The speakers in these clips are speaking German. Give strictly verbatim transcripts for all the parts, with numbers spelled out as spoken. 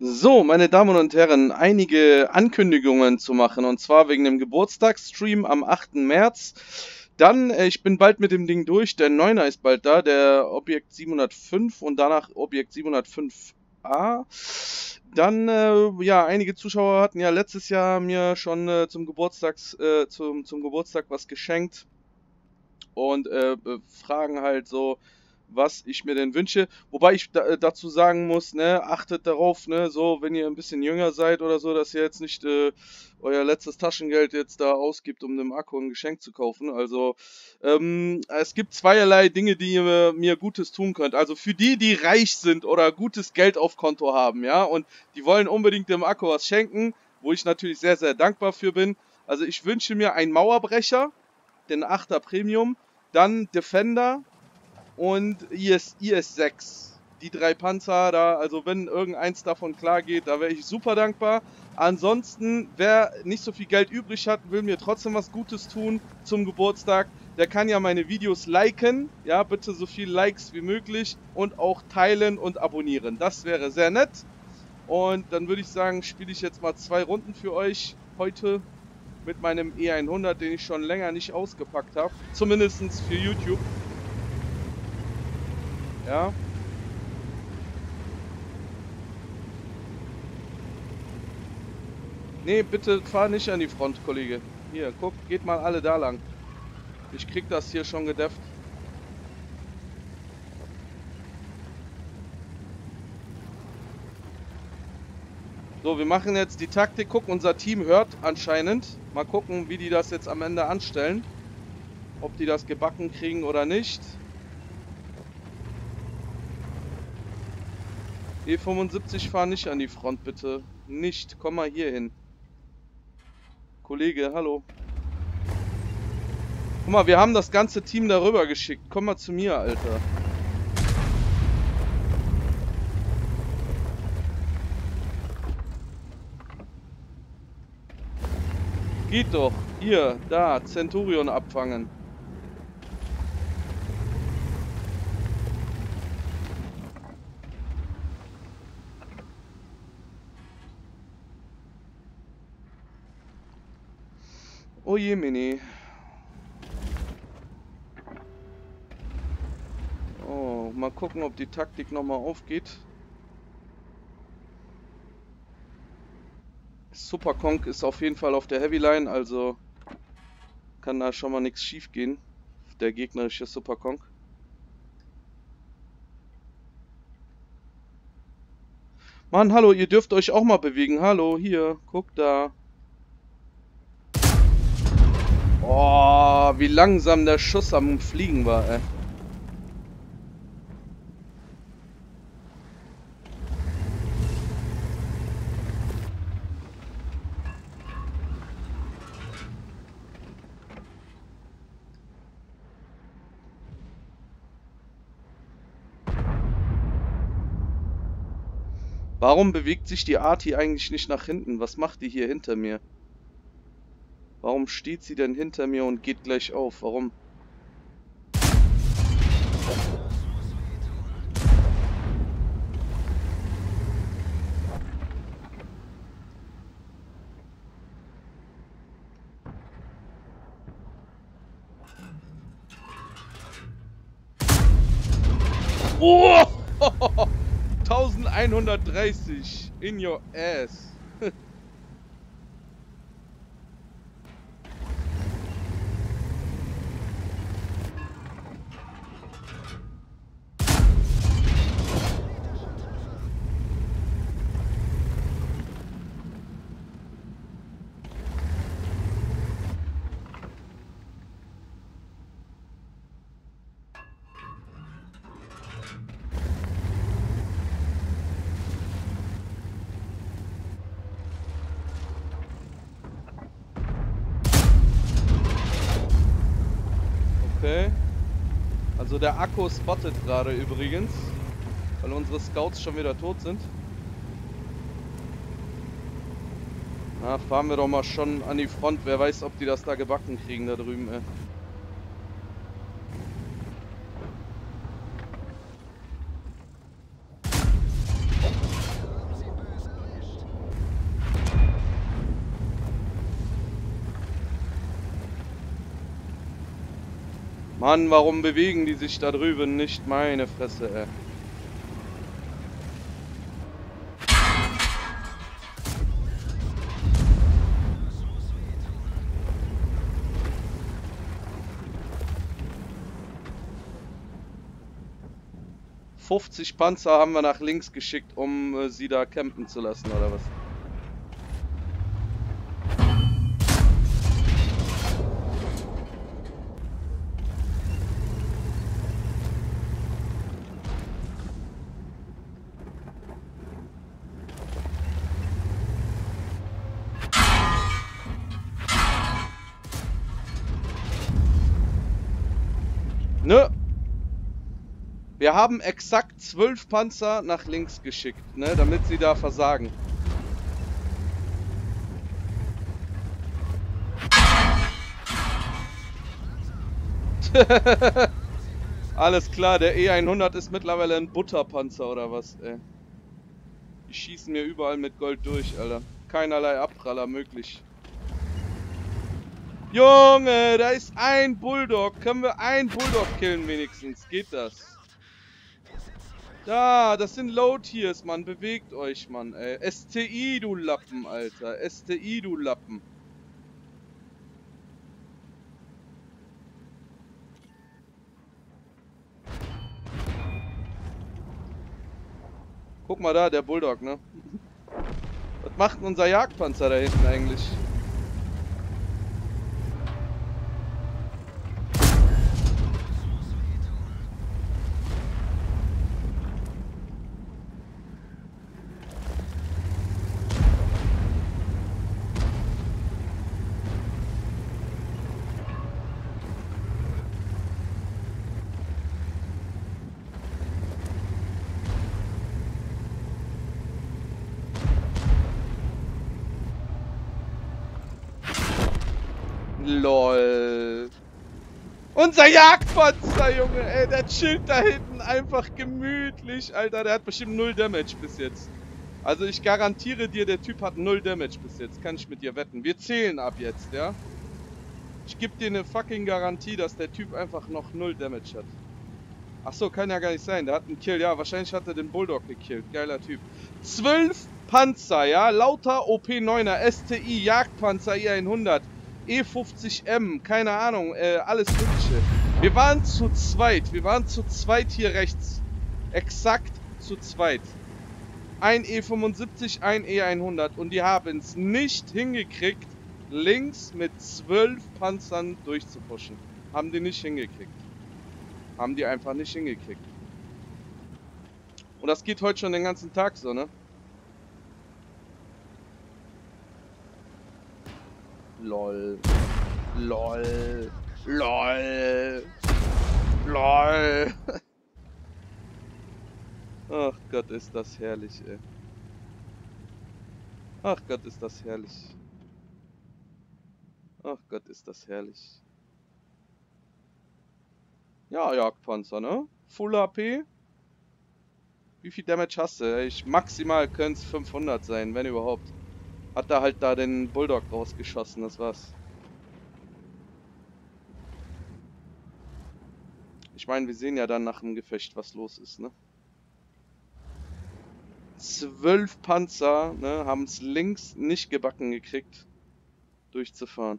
So, meine Damen und Herren, einige Ankündigungen zu machen, und zwar wegen dem Geburtstagsstream am achten März. Dann, ich bin bald mit dem Ding durch, der Neuner ist bald da, der Objekt siebenhundertfünf und danach Objekt siebenhundertfünf a. Dann, äh, ja, einige Zuschauer hatten ja letztes Jahr mir schon äh, zum, Geburtstags, äh, zum, zum Geburtstag was geschenkt und äh, fragen halt so, was ich mir denn wünsche, wobei ich da, dazu sagen muss, ne, achtet darauf, ne, so, wenn ihr ein bisschen jünger seid oder so, dass ihr jetzt nicht äh, euer letztes Taschengeld jetzt da ausgibt, um dem Akku ein Geschenk zu kaufen. Also, ähm, es gibt zweierlei Dinge, die ihr mir Gutes tun könnt. Also für die, die reich sind oder gutes Geld auf Konto haben, ja, und die wollen unbedingt dem Akku was schenken, wo ich natürlich sehr, sehr dankbar für bin. Also ich wünsche mir einen Mauerbrecher, den Achter Premium, dann Defender und I S sechs, die drei Panzer da, also wenn irgendeins davon klar geht, da wäre ich super dankbar. Ansonsten, wer nicht so viel Geld übrig hat, will mir trotzdem was Gutes tun zum Geburtstag, der kann ja meine Videos liken, ja, bitte so viel Likes wie möglich und auch teilen und abonnieren, das wäre sehr nett. Und dann würde ich sagen, spiele ich jetzt mal zwei Runden für euch heute mit meinem E hundert, den ich schon länger nicht ausgepackt habe, zumindest für YouTube. Ja. Nee, bitte fahr nicht an die Front, Kollege. Hier, guck, geht mal alle da lang. Ich krieg das hier schon gedefft. So, wir machen jetzt die Taktik. Guck, unser Team hört anscheinend. Mal gucken, wie die das jetzt am Ende anstellen. Ob die das gebacken kriegen oder nicht. E fünfundsiebzig, fahr nicht an die Front, bitte. Nicht. Komm mal hier hin. Kollege, hallo. Guck mal, wir haben das ganze Team darüber geschickt. Komm mal zu mir, Alter. Geht doch. Hier, da, Centurion abfangen. Oh je, Mini. Oh, mal gucken, ob die Taktik nochmal aufgeht. Super Conk ist auf jeden Fall auf der Heavyline, also kann da schon mal nichts schief gehen. Der gegnerische Super Conk. Mann, hallo, ihr dürft euch auch mal bewegen. Hallo, hier, guck da. Oh, wie langsam der Schuss am Fliegen war, ey. Warum bewegt sich die Arti eigentlich nicht nach hinten? Was macht die hier hinter mir? Warum steht sie denn hinter mir und geht gleich auf? Warum? Oh! elfhundertdreißig in your ass. Also der Akku spottet gerade übrigens, weil unsere Scouts schon wieder tot sind. Na, fahren wir doch mal schon an die Front. Wer weiß, ob die das da gebacken kriegen da drüben, ey. Mann, warum bewegen die sich da drüben nicht? Meine Fresse, ey. fünfzig Panzer haben wir nach links geschickt, um äh, sie da campen zu lassen, oder was? Nö! Wir haben exakt zwölf Panzer nach links geschickt, ne, damit sie da versagen. Alles klar, der E hundert ist mittlerweile ein Butterpanzer oder was, ey. Die schießen mir überall mit Gold durch, Alter. Keinerlei Abpraller möglich. Junge, da ist ein Bulldog. Können wir einen Bulldog killen wenigstens? Geht das? Da, das sind Low-Tiers, Mann. Bewegt euch, Mann, ey. S T I, du Lappen, Alter. S T I, du Lappen. Guck mal da, der Bulldog, ne? Was macht unser Jagdpanzer da hinten eigentlich? LOL. Unser Jagdpanzer, Junge, ey, der chillt da hinten einfach gemütlich, Alter. Der hat bestimmt null Damage bis jetzt. Also ich garantiere dir, der Typ hat null Damage bis jetzt. Kann ich mit dir wetten. Wir zählen ab jetzt, ja. Ich gebe dir eine fucking Garantie, dass der Typ einfach noch null Damage hat. Achso, kann ja gar nicht sein. Der hat einen Kill. Ja, wahrscheinlich hat er den Bulldog gekillt. Geiler Typ. zwölf Panzer, ja. Lauter O P neuner, S T I, Jagdpanzer E hundert. E fünfzig M, keine Ahnung, äh, alles Mögliche. Wir waren zu zweit, wir waren zu zweit hier rechts. Exakt zu zweit. Ein E fünfundsiebzig, ein E hundert und die haben es nicht hingekriegt, links mit zwölf Panzern durchzupuschen. Haben die nicht hingekriegt. Haben die einfach nicht hingekriegt. Und das geht heute schon den ganzen Tag so, ne? LOL. LOL. LOL. LOL. Ach Gott, ist das herrlich, ey. Ach Gott, ist das herrlich. Ach Gott, ist das herrlich. Ja, Jagdpanzer, ne? Full H P. Wie viel Damage hast du? Ich, maximal können es fünfhundert sein, wenn überhaupt. Hat er halt da den Bulldog rausgeschossen, das war's. Ich meine, wir sehen ja dann nach dem Gefecht, was los ist, ne? Zwölf Panzer, ne, haben es links nicht gebacken gekriegt, durchzufahren.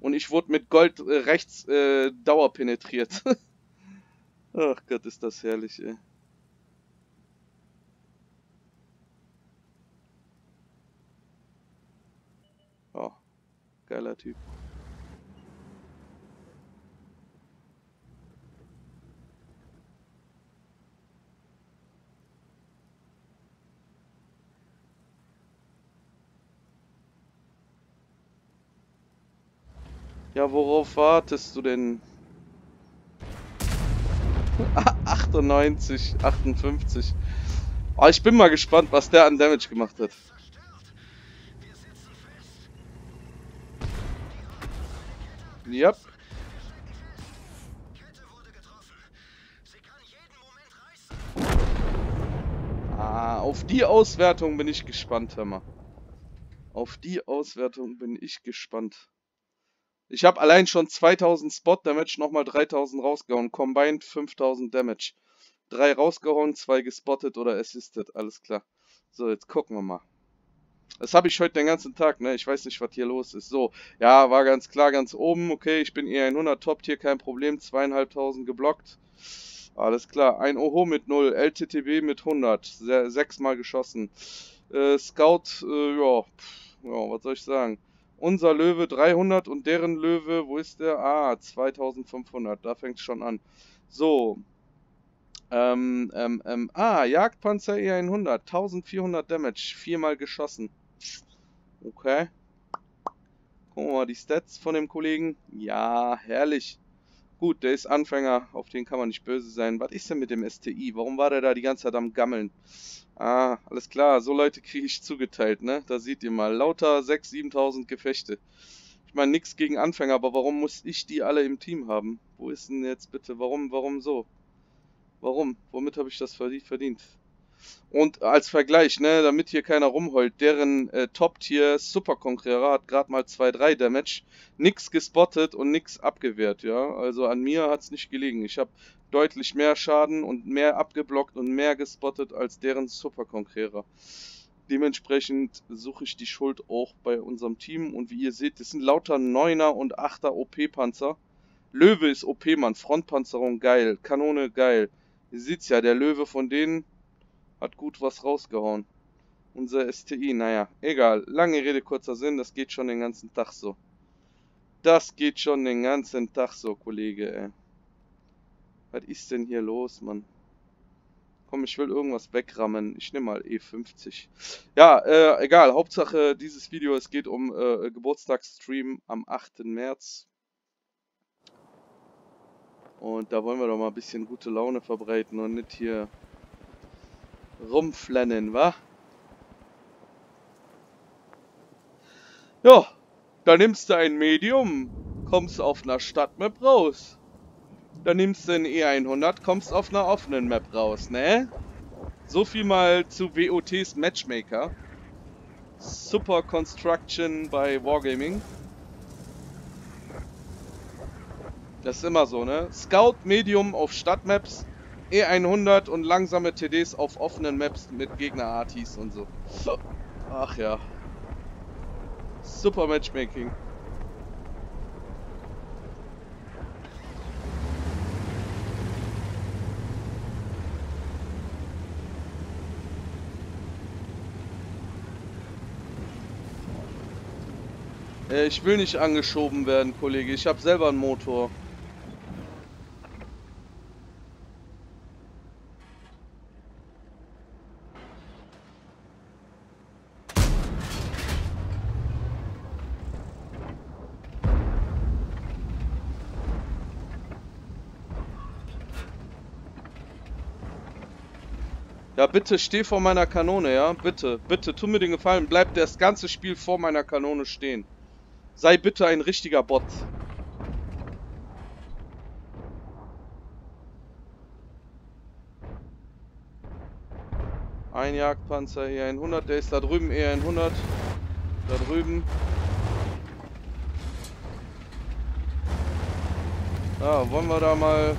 Und ich wurde mit Gold äh, rechts äh, dauerpenetriert. Ach Gott, ist das herrlich, ey. Geiler Typ. Ja, worauf wartest du denn? achtundneunzig, achtundfünfzig. Oh, ich bin mal gespannt, was der an Damage gemacht hat. Yep. Kette wurde getroffen. Sie kann jeden Moment reißen. Ah, auf die Auswertung bin ich gespannt, hör mal. Auf die Auswertung bin ich gespannt. Ich habe allein schon zweitausend Spot Damage, nochmal dreitausend rausgehauen. Combined fünftausend Damage. drei rausgehauen, zwei gespottet oder assisted. Alles klar. So, jetzt gucken wir mal. Das habe ich heute den ganzen Tag, ne? Ich weiß nicht, was hier los ist. So, ja, war ganz klar ganz oben. Okay, ich bin E hundert Top-Tier, kein Problem. zweitausendfünfhundert geblockt. Alles klar. Ein Oho mit null. L T T B mit hundert. sechsmal geschossen. Äh, Scout, äh, ja, pff, ja, was soll ich sagen? Unser Löwe dreihundert und deren Löwe, wo ist der? Ah, zweitausendfünfhundert. Da fängt es schon an. So. Ähm, ähm, ähm. Ah, Jagdpanzer E hundert. eintausendvierhundert Damage. viermal geschossen. Okay. Gucken wir mal die Stats von dem Kollegen. Ja, herrlich. Gut, der ist Anfänger. Auf den kann man nicht böse sein. Was ist denn mit dem S T I? Warum war der da die ganze Zeit am Gammeln? Ah, alles klar. So Leute kriege ich zugeteilt, ne? Da seht ihr mal. Lauter sechstausend, siebentausend Gefechte. Ich meine, nichts gegen Anfänger, aber warum muss ich die alle im Team haben? Wo ist denn jetzt bitte? Warum, warum so? Warum? Womit habe ich das verdient? Und als Vergleich, ne, damit hier keiner rumheult, deren äh, Top-Tier Super Conqueror hat gerade mal zwei drei Damage, nix gespottet und nix abgewehrt, ja, also an mir hat es nicht gelegen, ich habe deutlich mehr Schaden und mehr abgeblockt und mehr gespottet als deren Super Conqueror. Dementsprechend suche ich die Schuld auch bei unserem Team und wie ihr seht, das sind lauter Neuner und Achter O P-Panzer, Löwe ist O P-Mann, Frontpanzerung geil, Kanone geil, ihr seht's ja, der Löwe von denen hat gut was rausgehauen. Unser S T I, naja, egal. Lange Rede, kurzer Sinn, das geht schon den ganzen Tag so. Das geht schon den ganzen Tag so, Kollege, ey. Was ist denn hier los, Mann? Komm, ich will irgendwas wegrammen. Ich nehme mal E fünfzig. Ja, äh, egal. Hauptsache dieses Video, es geht um äh, Geburtstagsstream am achten März. Und da wollen wir doch mal ein bisschen gute Laune verbreiten und nicht hier rumflennen, wa? Ja, da nimmst du ein Medium, kommst auf einer Stadtmap raus. Da nimmst du ein E hundert, kommst auf einer offenen Map raus, ne? So viel mal zu W O Ts Matchmaker. Super Construction bei Wargaming. Das ist immer so, ne? Scout, Medium auf Stadtmaps. E hundert und langsame T Ds auf offenen Maps mit Gegner-Artis und so. Ach ja. Super Matchmaking. Äh, ich will nicht angeschoben werden, Kollege. Ich habe selber einen Motor. Ja, bitte steh vor meiner Kanone, ja? Bitte, bitte, tu mir den Gefallen, bleib das ganze Spiel vor meiner Kanone stehen. Sei bitte ein richtiger Bot. Ein Jagdpanzer E hundert, der ist da drüben, E hundert. Da drüben. Ja, wollen wir da mal...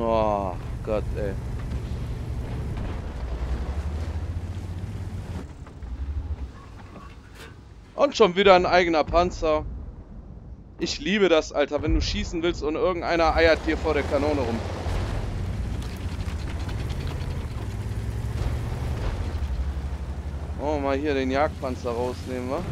Oh Gott, ey. Und schon wieder ein eigener Panzer. Ich liebe das, Alter, wenn du schießen willst und irgendeiner eiert dir vor der Kanone rum. Oh, mal hier den Jagdpanzer rausnehmen, wa?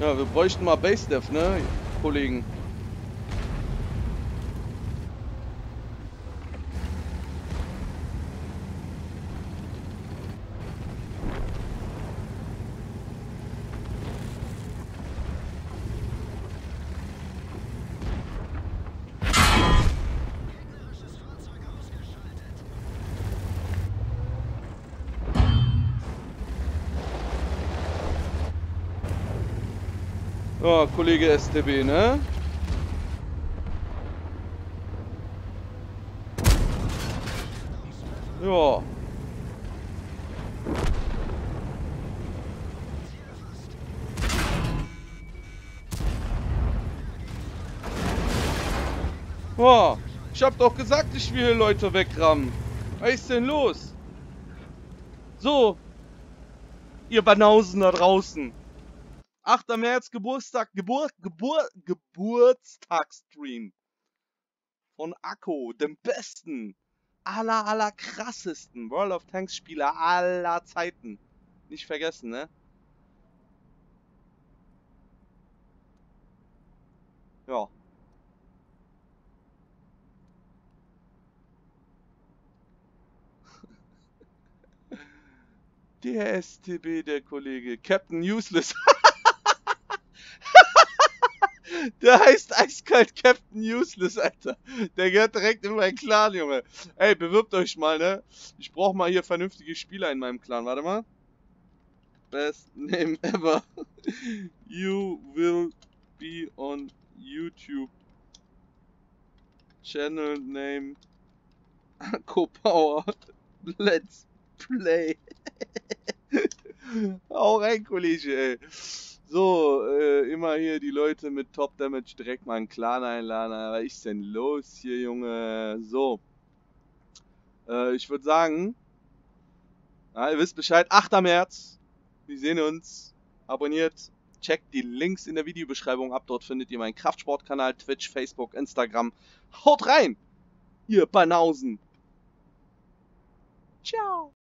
Ja, wir bräuchten mal Base-Def, ne, Kollegen? Oh, Kollege S T B, ne? Ja. Oh, ich hab doch gesagt, ich will Leute wegrammen. Was ist denn los? So, ihr Banausen da draußen. achter März Geburtstag, Geburt, Geburt, Geburtstagstream von Akko, dem besten, aller, aller krassesten World of Tanks Spieler aller Zeiten. Nicht vergessen, ne? Ja. Der S T B, der Kollege, Captain Useless. Der heißt eiskalt Captain Useless, Alter. Der gehört direkt in meinen Clan, Junge. Ey, bewirbt euch mal, ne? Ich brauch mal hier vernünftige Spieler in meinem Clan. Warte mal. Best name ever. You will be on YouTube. Channel name. Akko Power. Let's play. Hau rein, Kollege, ey. So, äh, immer hier die Leute mit Top Damage direkt mal einen Clan einladen. Was ist denn los hier, Junge? So. Äh, ich würde sagen, na, ihr wisst Bescheid, achter März. Wir sehen uns. Abonniert. Checkt die Links in der Videobeschreibung ab. Dort findet ihr meinen Kraftsportkanal, Twitch, Facebook, Instagram. Haut rein, ihr Banausen. Ciao.